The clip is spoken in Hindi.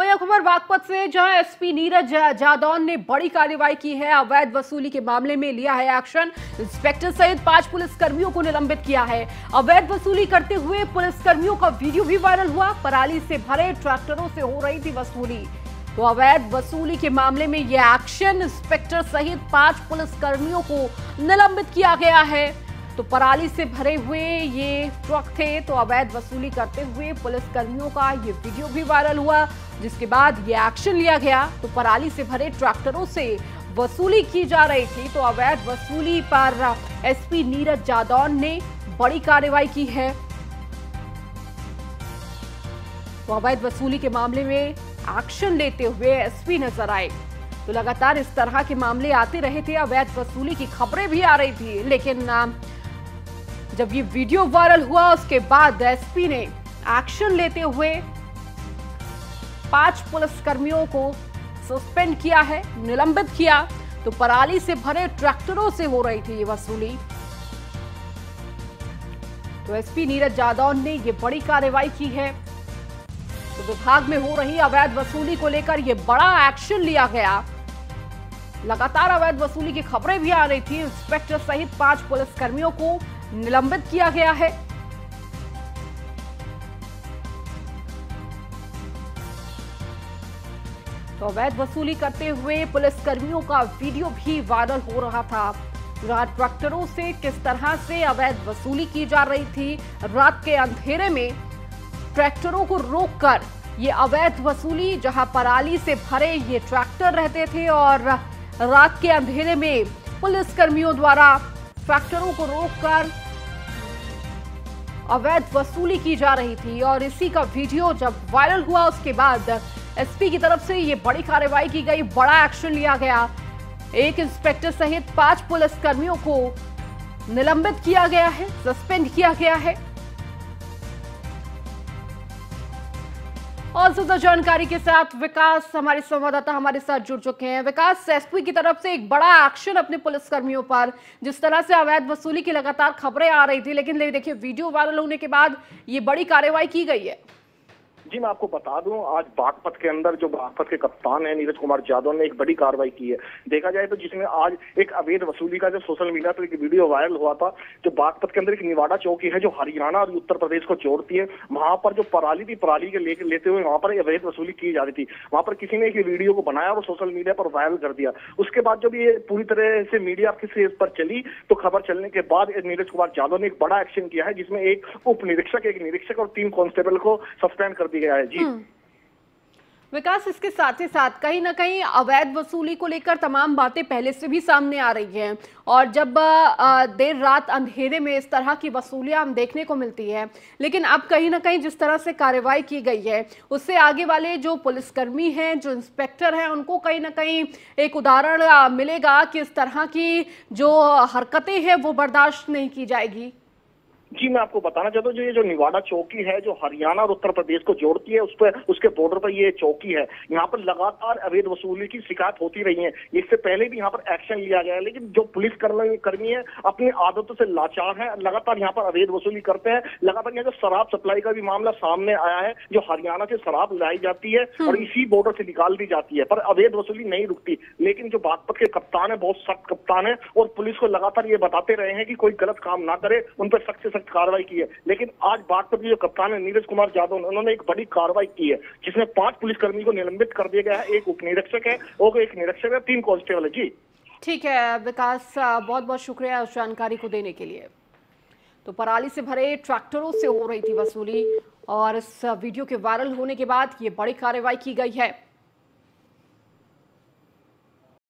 और यह खबर बागपत से, जहां एसपी नीरज जादौन ने बड़ी कार्रवाई की है। अवैध वसूली के मामले में लिया है एक्शन। इंस्पेक्टर सहित 5 पुलिसकर्मियों को निलंबित किया है। अवैध वसूली करते हुए पुलिसकर्मियों का वीडियो भी वायरल हुआ। पराली से भरे ट्रैक्टरों से हो रही थी वसूली। तो अवैध वसूली के मामले में यह एक्शन, इंस्पेक्टर सहित 5 पुलिसकर्मियों को निलंबित किया गया है। तो पराली से भरे हुए ये ट्रक थे, तो अवैध वसूली करते हुए पुलिसकर्मियों का ये वीडियो भी वायरल हुआ, जिसके बाद ये एक्शन लिया गया। तो पराली से भरे ट्रैक्टरों से वसूली की जा रही थी। तो अवैध वसूली पर एसपी नीरज जादौन ने बड़ी कार्रवाई की है। तो अवैध वसूली के मामले में एक्शन लेते हुए एसपी नजर आए। तो लगातार इस तरह के मामले आते रहे थे, अवैध वसूली की खबरें भी आ रही थी, लेकिन जब ये वीडियो वायरल हुआ उसके बाद एसपी ने एक्शन लेते हुए 5 पुलिसकर्मियों को सस्पेंड किया है, निलंबित किया। तो पराली से भरे ट्रैक्टरों से हो रही थी ये वसूली। तो एसपी नीरज जादौन ने ये बड़ी कार्रवाई की है। तो विभाग में हो रही अवैध वसूली को लेकर यह बड़ा एक्शन लिया गया। लगातार अवैध वसूली की खबरें भी आ रही थी। इंस्पेक्टर सहित 5 पुलिसकर्मियों को निलंबित किया गया है। तो अवैध वसूली करते हुए पुलिसकर्मियों का वीडियो भी वायरल हो रहा था। ट्रैक्टरों से किस तरह से अवैध वसूली की जा रही थी। रात के अंधेरे में ट्रैक्टरों को रोककर ये अवैध वसूली, जहां पराली से भरे ये ट्रैक्टर रहते थे और रात के अंधेरे में पुलिसकर्मियों द्वारा ट्रैक्टरों को रोककर अवैध वसूली की जा रही थी। और इसी का वीडियो जब वायरल हुआ उसके बाद एसपी की तरफ से ये बड़ी कार्रवाई की गई, बड़ा एक्शन लिया गया। एक इंस्पेक्टर सहित 5 पुलिसकर्मियों को निलंबित किया गया है, सस्पेंड किया गया है। और ज्यादा जानकारी के साथ विकास हमारे संवाददाता हमारे साथ जुड़ चुके हैं। विकास, एसपी की तरफ से एक बड़ा एक्शन अपने पुलिसकर्मियों पर, जिस तरह से अवैध वसूली की लगातार खबरें आ रही थी, लेकिन देखिए वीडियो वायरल होने के बाद ये बड़ी कार्रवाई की गई है। जी, मैं आपको बता दूं, आज बागपत के अंदर जो बागपत के कप्तान है नीरज कुमार यादव ने एक बड़ी कार्रवाई की है। देखा जाए तो जिसमें आज एक अवैध वसूली का जो सोशल मीडिया पर एक वीडियो वायरल हुआ था, जो बागपत के अंदर एक निवाड़ा चौकी है जो हरियाणा और उत्तर प्रदेश को जोड़ती है, वहां पर जो पराली थी, पराली के लेते हुए वहां पर अवैध वसूली की जा रही थी। वहां पर किसी ने एक वीडियो को बनाया और सोशल मीडिया पर वायरल कर दिया। उसके बाद जब ये पूरी तरह से मीडिया किसी इस पर चली, तो खबर चलने के बाद नीरज कुमार यादव ने एक बड़ा एक्शन किया है, जिसमें एक उप निरीक्षक, एक निरीक्षक और 3 कांस्टेबल को सस्पेंड कर दिया है। जी विकास, इसके साथ ही साथ कहीं ना कहीं अवैध वसूली को लेकर तमाम बातें पहले से भी सामने आ रही हैं, और जब देर रात अंधेरे में इस तरह की वसूलियां हम देखने को मिलती है, लेकिन अब कहीं ना कहीं जिस तरह से कार्रवाई की गई है उससे आगे वाले जो पुलिसकर्मी हैं, जो इंस्पेक्टर हैं, उनको कहीं ना कहीं एक उदाहरण मिलेगा कि इस तरह की जो हरकतें हैं वो बर्दाश्त नहीं की जाएगी। जी, मैं आपको बताना चाहता हूँ, जो ये जो निवाड़ा चौकी है जो हरियाणा और उत्तर प्रदेश को जोड़ती है, उस पर उसके बॉर्डर पर ये चौकी है। यहाँ पर लगातार अवैध वसूली की शिकायत होती रही है। इससे पहले भी यहाँ पर एक्शन लिया गया है, लेकिन जो पुलिस कर्मी है अपनी आदतों से लाचार है, लगातार यहाँ पर अवैध वसूली करते हैं। लगातार यहाँ जो शराब सप्लाई का भी मामला सामने आया है, जो हरियाणा से शराब लाई जाती है और इसी बॉर्डर से निकाल दी जाती है, पर अवैध वसूली नहीं रुकती। लेकिन जो बागपत के कप्तान है बहुत सख्त कप्तान है, और पुलिस को लगातार ये बताते रहे हैं कि कोई गलत काम ना करे, उन पर सख्त कार्रवाई की है। लेकिन आज बागपत के जो कप्तान है नीरज कुमार यादव, उन्होंने एक बड़ी कार्रवाई की है, जिसमें 5 पुलिसकर्मी को निलंबित कर दिया गया है। एक उप निरीक्षक है और एक निरीक्षक है, 3 कांस्टेबल है। जी ठीक है विकास, बहुत बहुत शुक्रिया उस जानकारी को देने के लिए। तो पराली से भरे ट्रैक्टरों से हो रही थी वसूली, और इस वीडियो के वायरल होने के बाद ये बड़ी कार्रवाई की गई है।